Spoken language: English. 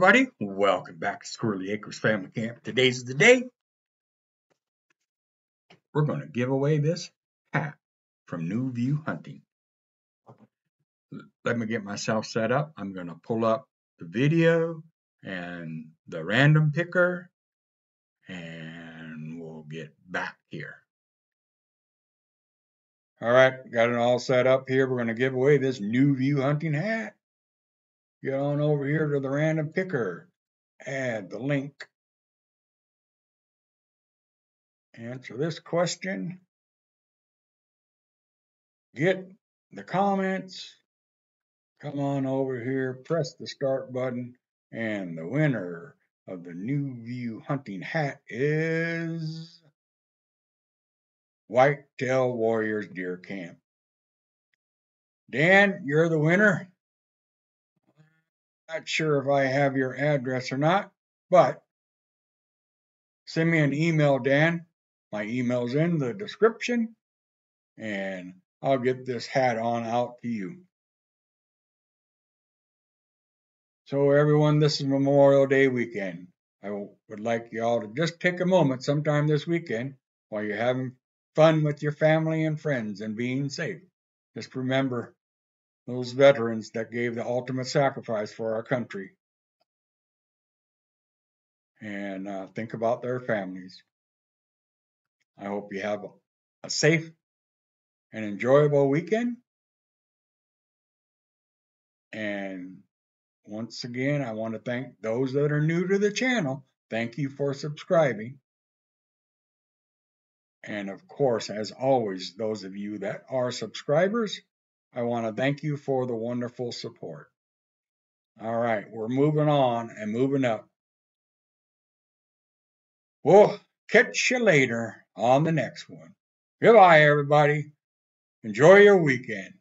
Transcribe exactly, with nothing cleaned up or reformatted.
everybody, welcome back to Squirrelly Acres Family Camp. Today's the day. We're going to give away this hat from New View Hunting. Let me get myself set up. I'm going to pull up the video and the random picker, and we'll get back here. All right, got it all set up here. We're going to give away this New View Hunting hat. Get on over here to the random picker, add the link, answer this question, get the comments, come on over here, press the start button, and the winner of the New View Hunting hat is Whitetail Warriors Deer Camp. Dan, you're the winner. Not sure if I have your address or not, but send me an email, Dan. My email's in the description, and I'll get this hat on out to you. So everyone, this is Memorial Day weekend. I would like you all to just take a moment sometime this weekend while you're having fun with your family and friends and being safe. Just remember those veterans that gave the ultimate sacrifice for our country. And uh, think about their families. I hope you have a safe and enjoyable weekend. And once again, I want to thank those that are new to the channel. Thank you for subscribing. And of course, as always, those of you that are subscribers, I want to thank you for the wonderful support. All right, we're moving on and moving up. We'll catch you later on the next one. Goodbye, everybody. Enjoy your weekend.